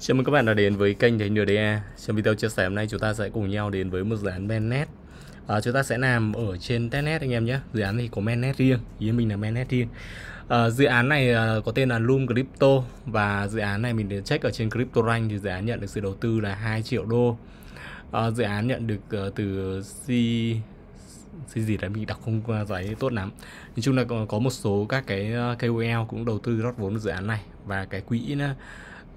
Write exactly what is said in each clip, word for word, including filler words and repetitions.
Chào mừng các bạn đã đến với kênh The Anh lờ đê a. Trong video chia sẻ hôm nay chúng ta sẽ cùng nhau đến với một dự án mainnet. À, chúng ta sẽ làm ở trên testnet anh em nhé. Dự án thì có mainnet riêng, ý mình là mainnet riêng. À, dự án này có tên là Loom Crypto và dự án này mình đến check ở trên Crypto Rank thì dự án nhận được sự đầu tư là hai triệu đô. À, dự án nhận được từ C gì gì đấy mình đọc không giấy tốt lắm. Nói chung là có một số các cái ca o lờ cũng đầu tư rót vốn dự án này và cái quỹ nó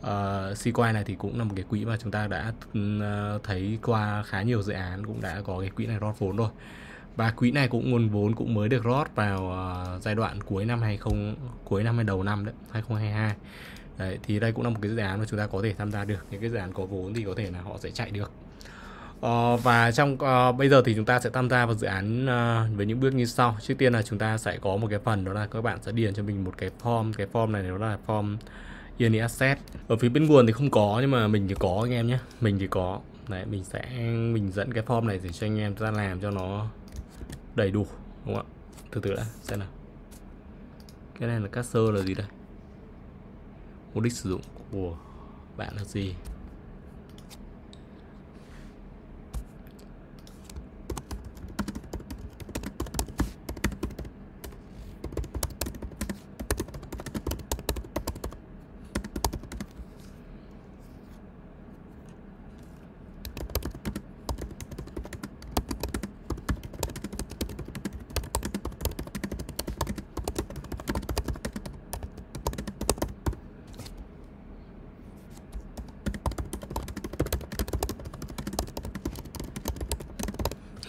Uh, Sequoia này thì cũng là một cái quỹ mà chúng ta đã uh, thấy qua khá nhiều dự án cũng đã có cái quỹ này rót vốn rồi. Và quỹ này cũng nguồn vốn cũng mới được rót vào uh, giai đoạn cuối năm hai không cuối năm hay đầu năm đấy, hai không hai hai. Đấy, thì đây cũng là một cái dự án mà chúng ta có thể tham gia được. Những cái dự án có vốn thì có thể là họ sẽ chạy được. Uh, và trong uh, bây giờ thì chúng ta sẽ tham gia vào dự án uh, với những bước như sau. Trước tiên là chúng ta sẽ có một cái phần đó là các bạn sẽ điền cho mình một cái form, cái form này đó là form Yên asset. Ở phía bên nguồn thì không có nhưng mà mình thì có anh em nhé, mình thì có. Đấy, mình sẽ mình dẫn cái form này để cho anh em ra làm cho nó đầy đủ, đúng không ạ? Từ từ đã, xem nào. Cái này là caster là gì đây? Mục đích sử dụng của bạn là gì?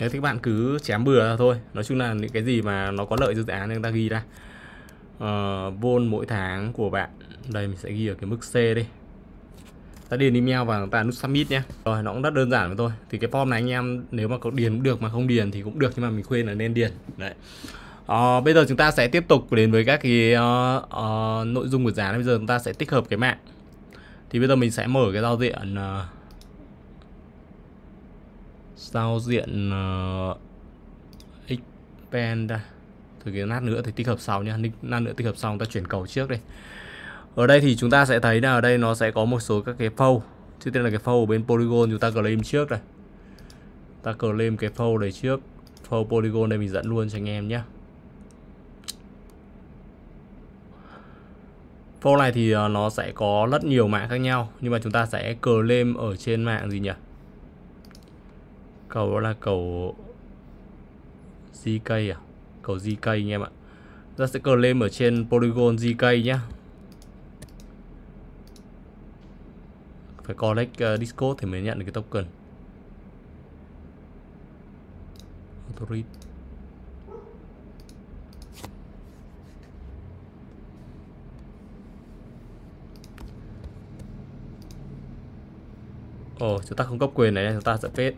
Thế thì các bạn cứ chém bừa ra thôi. Nói chung là những cái gì mà nó có lợi cho dự án người ta ghi ra. Ờ, vốn mỗi tháng của bạn. Đây mình sẽ ghi ở cái mức C đi. Ta điền email và ta nút submit nhé. Rồi nó cũng rất đơn giản với tôi. Thì cái form này anh em nếu mà có điền cũng được mà không điền thì cũng được. Nhưng mà mình khuyên là nên điền. Đấy. Ờ, bây giờ chúng ta sẽ tiếp tục đến với các cái uh, uh, nội dung của dự án. Bây giờ chúng ta sẽ tích hợp cái mạng. Thì bây giờ mình sẽ mở cái giao diện... Uh, giao diện uh, expand từ cái lát nữa thì tích hợp sau nhá, lát nữa tích hợp xong ta chuyển cầu trước đây. Ở đây thì chúng ta sẽ thấy là ở đây nó sẽ có một số các cái phâu. Trước tiên là cái phâu ở bên Polygon chúng ta claim trước đây. Ta claim cái phâu này trước, phâu Polygon đây mình dẫn luôn cho anh em nhé. Phâu này thì uh, nó sẽ có rất nhiều mạng khác nhau nhưng mà chúng ta sẽ claim ở trên mạng gì nhỉ? Cầu đó là cầu zét ca à? Cầu zét ca anh em ạ. Ta sẽ claim ở trên Polygon zét ca nhé. Phải connect uh, Discord thì mới nhận được cái token. Authority. Ồ, chúng ta không cấp quyền này, chúng ta sẽ phết.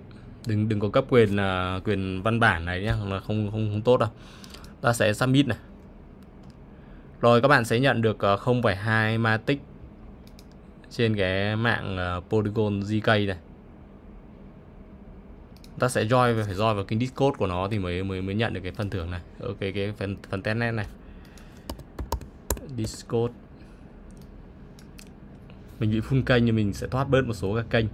Đừng đừng có cấp quyền là uh, quyền văn bản này nhé, là không không không tốt đâu. Ta sẽ submit này. Rồi các bạn sẽ nhận được uh, không phẩy hai matic trên cái mạng uh, Polygon zét ca này. Ta sẽ join và phải join vào cái Discord của nó thì mới mới mới nhận được cái phần thưởng này. Ok, cái, cái phần phần testnet này. Discord. Mình bị phun kênh nhưng mình sẽ thoát bớt một số các kênh.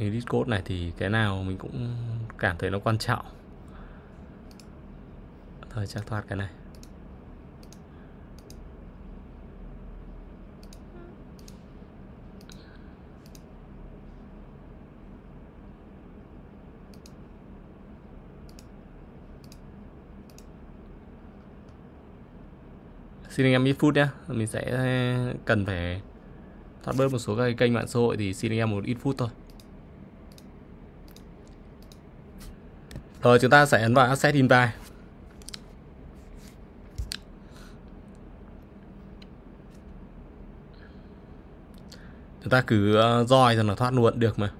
Cái Discord này thì cái nào mình cũng cảm thấy nó quan trọng. Thôi chắc thoát cái này. Xin anh em ít phút nhé. Mình sẽ cần phải thoát bớt một số các kênh mạng xã hội thì xin anh em một ít phút thôi. Rồi chúng ta sẽ ấn vào Asset Invite. Chúng ta cứ join cho nó thoát luôn được mà.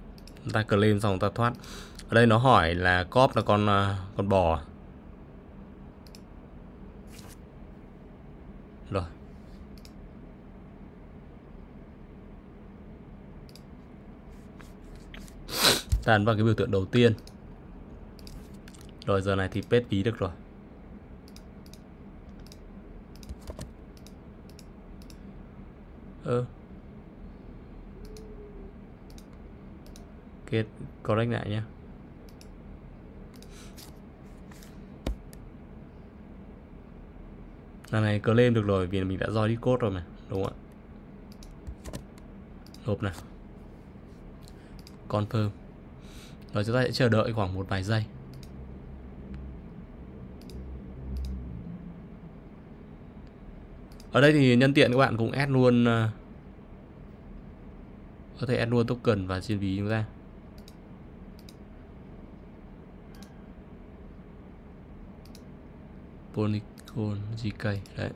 Chúng ta claim xong ta thoát. Ở đây nó hỏi là cóp là con con bò. Rồi. Ta ấn vào cái biểu tượng đầu tiên. Rồi giờ này thì paste ví được rồi. Ơ kết correct lại nhé. Lần này claim được rồi vì mình đã doi đi code rồi mà, đúng không ạ? Nộp này, confirm. Rồi chúng ta sẽ chờ đợi khoảng một vài giây. Ở đây thì nhân tiện các bạn cũng add luôn, có thể add luôn token vào trên ví chúng ta. Polygon zê ca đấy.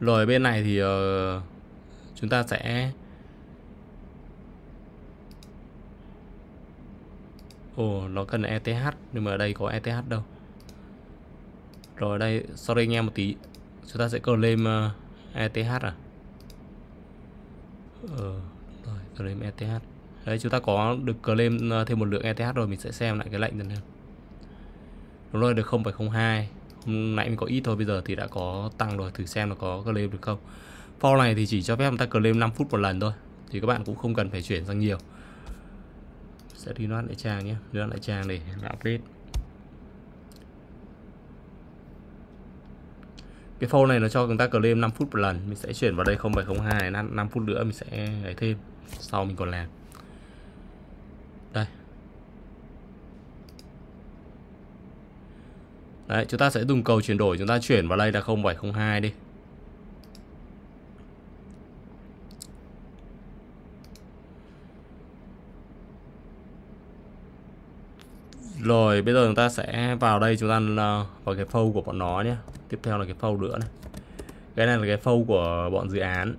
Rồi bên này thì uh, chúng ta sẽ Ồ, oh, nó cần e tê hát nhưng mà ở đây có e tê hát đâu. Rồi đây, sorry anh em một tí. Chúng ta sẽ claim uh, e tê hát à? Ờ, rồi, claim e tê hát. Đấy, chúng ta có được claim thêm một lượng e tê hát rồi, mình sẽ xem lại cái lệnh dần hơn. Đúng rồi, được không phẩy không hai. Hôm nãy mình có ít thôi, bây giờ thì đã có tăng rồi, thử xem nó có claim được không. For này thì chỉ cho phép chúng ta claim năm phút một lần thôi. Thì các bạn cũng không cần phải chuyển sang nhiều. Sẽ đi loát lại trang nhé, loát lại trang để update. Cái phone này nó cho chúng ta claim năm phút một lần, mình sẽ chuyển vào đây không phẩy không hai, năm phút nữa mình sẽ lấy thêm, sau mình còn làm. Đây. Đấy, chúng ta sẽ dùng cầu chuyển đổi, chúng ta chuyển vào đây là không phẩy không hai đi. Rồi bây giờ chúng ta sẽ vào đây, chúng ta vào cái phâu của bọn nó nhé. Tiếp theo là cái phâu nữa này. Cái này là cái phâu của bọn dự án.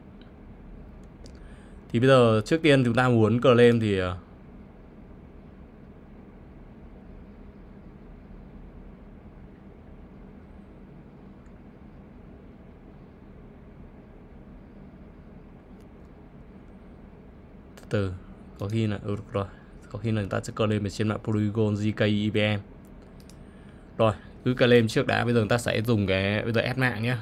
Thì bây giờ trước tiên chúng ta muốn claim thì từ từ có khi là ừ, được rồi. Có khi là chúng ta sẽ claim ở trên mạng Polygon zê ca e vê em. Rồi, cứ claim trước đã. Bây giờ chúng ta sẽ dùng cái... Bây giờ add mạng nhé.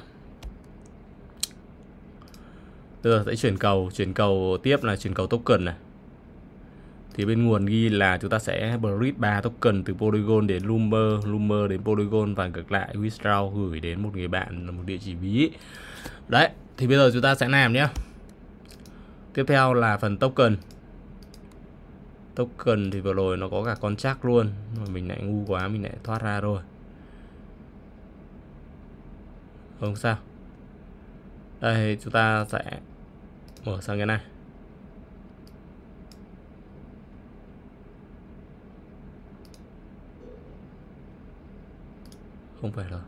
Bây giờ sẽ chuyển cầu. Chuyển cầu tiếp là chuyển cầu token này. Thì bên nguồn ghi là chúng ta sẽ bridge ba token từ Polygon đến Loomer, Loomer đến Polygon và ngược lại, withdraw gửi đến một người bạn là một địa chỉ ví. Đấy, thì bây giờ chúng ta sẽ làm nhé. Tiếp theo là phần token. Token thì vừa rồi nó có cả contract luôn, mà mình lại ngu quá, mình lại thoát ra rồi. Không sao. Đây chúng ta sẽ mở sang cái này. Không phải rồi.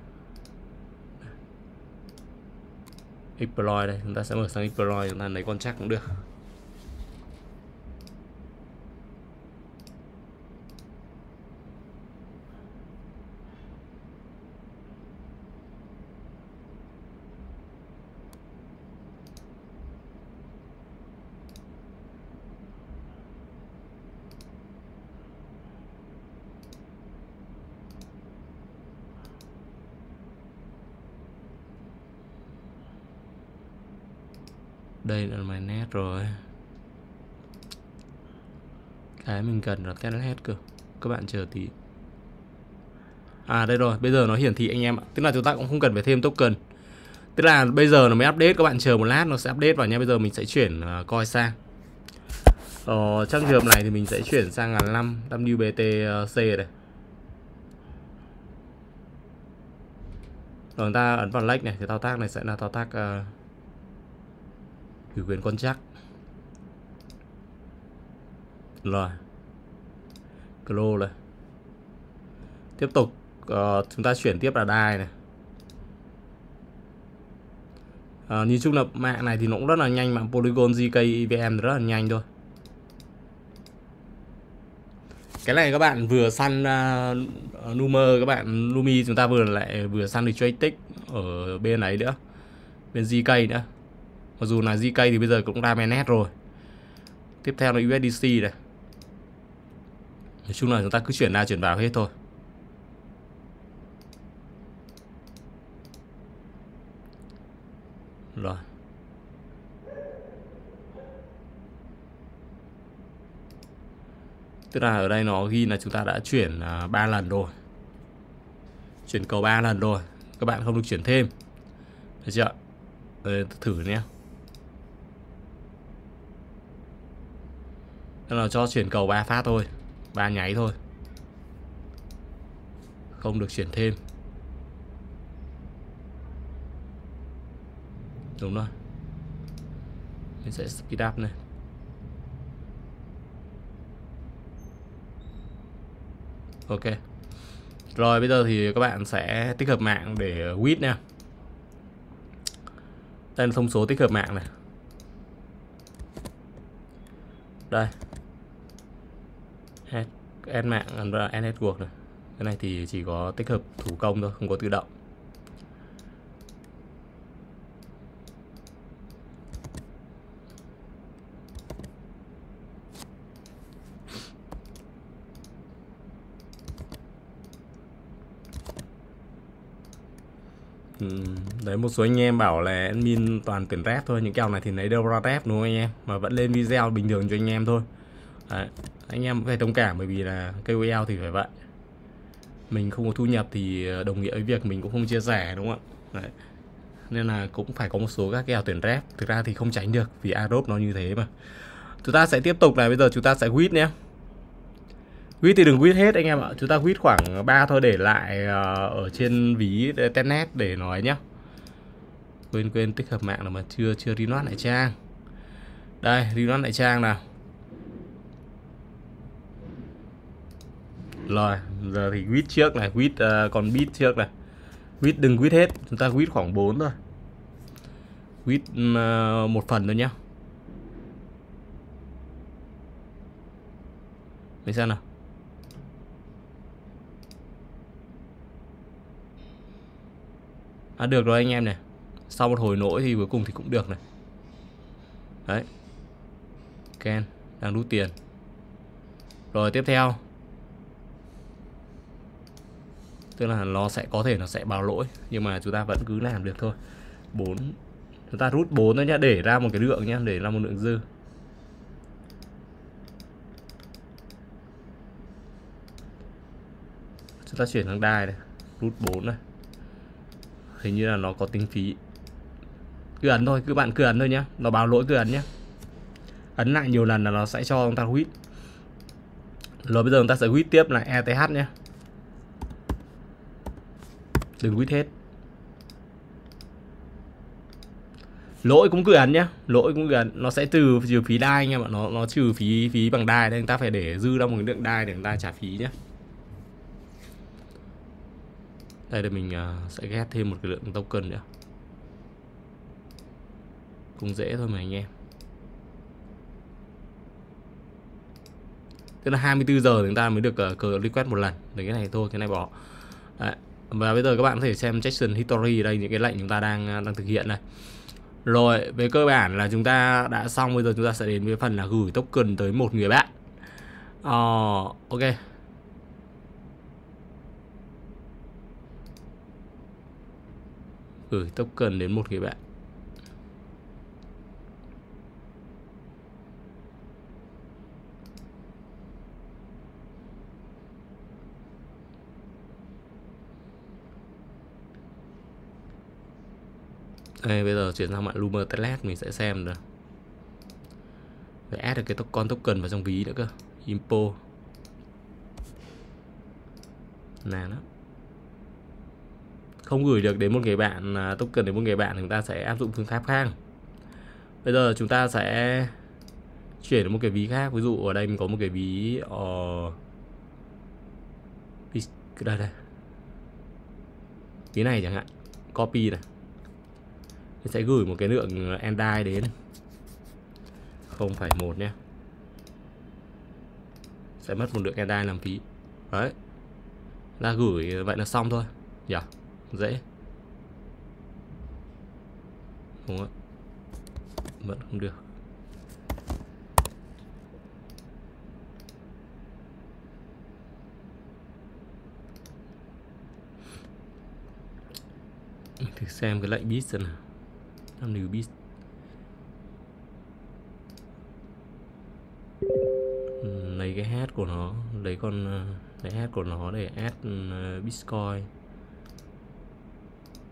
Exploit đây, chúng ta sẽ mở sang Exploit, chúng ta lấy contract cũng được. Đây là mày nét rồi. Cái mình cần là test hết cơ. Các bạn chờ tí. À đây rồi, bây giờ nó hiển thị anh em ạ. Tức là chúng ta cũng không cần phải thêm token. Tức là bây giờ nó mới update, các bạn chờ một lát nó sẽ update vào nha. Bây giờ mình sẽ chuyển uh, coi sang. Ờ, trong trường hợp này thì mình sẽ chuyển sang là năm W B T C này. Rồi chúng ta ấn vào like này, cái thao tác này sẽ là thao tác uh, gửi quyền contract. Rồi close này. Tiếp tục uh, chúng ta chuyển tiếp là đai này. uh, Nhìn chung là mạng này thì nó cũng rất là nhanh. Mạng Polygon zê ca e vê em rất là nhanh thôi. Cái này các bạn vừa săn uh, Nume, các bạn Lumi chúng ta vừa lại vừa săn được Traytic ở bên ấy nữa, bên zê ca nữa. Mặc dù là zê ca thì bây giờ cũng ra mainnet rồi. Tiếp theo là u ét đê xê này. Nói chung là chúng ta cứ chuyển ra chuyển vào hết thôi. Rồi. Tức là ở đây nó ghi là chúng ta đã chuyển ba lần rồi. Chuyển cầu ba lần rồi. Các bạn không được chuyển thêm. Được chưa? Đây, thử nhé. Tức là cho chuyển cầu ba phát thôi. ba nháy thôi. Không được chuyển thêm. Đúng rồi. Mình sẽ speed up này. Ok. Rồi bây giờ thì các bạn sẽ tích hợp mạng để wit nha. Đây là thông số tích hợp mạng này. Đây. Add mạng, add network này. Cái này thì chỉ có tích hợp thủ công thôi, không có tự động. Đấy, một số anh em bảo là admin toàn tuyển rep thôi, những kèo này thì lấy đâu ra rep đúng không anh em, mà vẫn lên video bình thường cho anh em thôi. Đấy, anh em phải thông cảm bởi vì là ca o lờ thì phải vậy, mình không có thu nhập thì đồng nghĩa với việc mình cũng không chia sẻ đúng không ạ. Đấy, nên là cũng phải có một số các kèo tuyển rep, thực ra thì không tránh được vì Arop nó như thế mà. Chúng ta sẽ tiếp tục là bây giờ chúng ta sẽ quit nhé. Quit thì đừng quit hết anh em ạ, chúng ta quit khoảng ba thôi, để lại ở trên ví telnet để nói nhé. Quên quên tích hợp mạng là mà chưa chưa reload lại trang. Đây, reload lại trang nào. Rồi, giờ thì quit trước này, quit uh, còn bit trước này. Quit đừng quit hết, chúng ta quit khoảng bốn thôi. Quit uh, một phần thôi nhá. Mình xem nào. À, được rồi anh em này. Sau một hồi nỗi thì cuối cùng thì cũng được này. Đấy. Ken đang rút tiền. Rồi tiếp theo. Tức là nó sẽ có thể nó sẽ báo lỗi, nhưng mà chúng ta vẫn cứ làm được thôi. bốn. Chúng ta rút bốn thôi nhá, để ra một cái lượng nhá, để ra một lượng dư. Chúng ta chuyển sang đài này, rút bốn này. Hình như là nó có tính phí. Cứ ấn thôi, cứ bạn cứ ấn thôi nhá, nó báo lỗi cứ ấn nhá. Ấn lại nhiều lần là nó sẽ cho chúng ta quit. Rồi bây giờ chúng ta sẽ quit tiếp là e tê hát nhá. Đừng quit hết. Lỗi cũng cứ ấn nhá, lỗi cũng cứ ấn, nó sẽ trừ trừ phí đai anh em ạ, nó nó trừ phí phí bằng đai nên chúng ta phải để dư ra một lượng đai để chúng ta trả phí nhá. Đây là mình sẽ ghép thêm một cái lượng token nữa. Cũng dễ thôi mà anh em. Tức là hai mươi tư giờ chúng ta mới được cờ request một lần. Đấy, cái này thôi, cái này bỏ. Đấy. Và bây giờ các bạn có thể xem session history đây, những cái lệnh chúng ta đang đang thực hiện này. Rồi, về cơ bản là chúng ta đã xong. Bây giờ chúng ta sẽ đến với phần là gửi token tới một người bạn. Ờ, uh, ok. Gửi token đến một người bạn. Đây, bây giờ chuyển sang mạng Loom Crypto mình sẽ xem được. Phải add được cái con token vào trong ví nữa cơ. Impo. Nè đó. Không gửi được đến một người bạn, token đến một người bạn, chúng ta sẽ áp dụng phương pháp khác. Bây giờ chúng ta sẽ chuyển đến một cái ví khác. Ví dụ ở đây mình có một cái ví ở đây đây. Ví này chẳng hạn. Copy này. Mình sẽ gửi một cái lượng endai đến. không phẩy một nhé. Sẽ mất một lượng endai làm phí. Đấy. Ra gửi vậy là xong thôi. Dạ. Yeah. Dễ đúng ạ, vẫn không được. thử xem cái lệnh bit xem nào. Tham lưu bit. Lấy cái hash của nó, lấy con lấy hash của nó để add Bitcoin.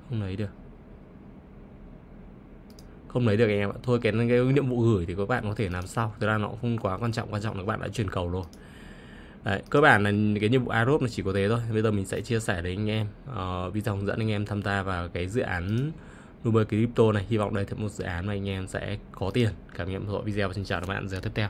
Không lấy được. Không lấy được anh em ạ. Thôi cái, cái nhiệm vụ gửi thì các bạn có thể làm sau. Thực ra nó cũng không quá quan trọng, quan trọng là các bạn đã chuyển cầu rồi. Đấy, cơ bản là cái nhiệm vụ a rờ o pê nó chỉ có thế thôi. Bây giờ mình sẽ chia sẻ đến anh em uh, video hướng dẫn anh em tham gia vào cái dự án Nume Crypto này. Hy vọng đây là một dự án mà anh em sẽ có tiền. Cảm ơn mọi người video và xin chào các bạn giờ tiếp theo.